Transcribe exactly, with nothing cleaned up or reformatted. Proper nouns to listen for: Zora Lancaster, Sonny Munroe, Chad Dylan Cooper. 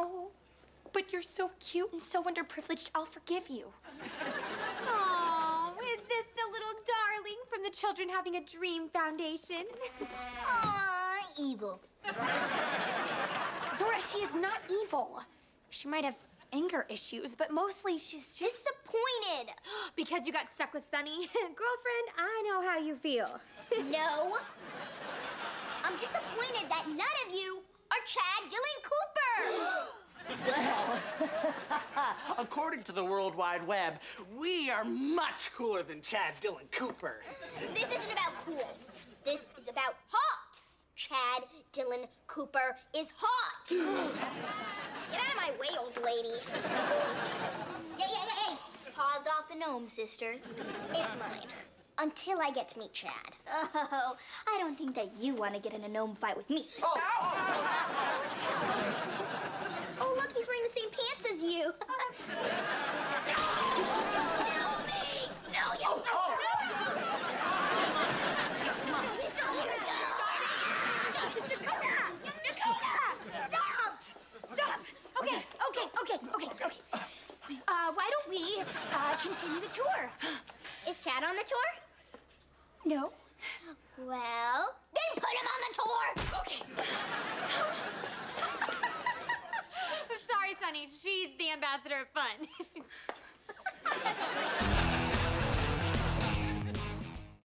Oh, but you're so cute and so underprivileged, I'll forgive you. Oh, is this the little darling from the Children Having a Dream Foundation? Aw, evil. Zora, she is not evil. She might have anger issues, but mostly she's just... disappointed. Because you got stuck with Sunny? Girlfriend, I know how you feel. No. I'm disappointed that none of you are Chad Dylan Cooper. Well, according to the World Wide Web, we are much cooler than Chad Dylan Cooper. This isn't about cool. This is about hot. Chad Dylan Cooper is hot. Get out of my way, old lady. Yeah, yeah, yeah, yeah. Paws off the gnome, sister. It's mine. Until I get to meet Chad. Oh, I don't think that you want to get in a gnome fight with me. Oh, oh look, he's wearing the same pants as you. No, me! No, you! Oh, oh. Uh, continue the tour. Is Chad on the tour? No. Well, then put him on the tour! Okay. I'm sorry, Sunny. She's the ambassador of fun.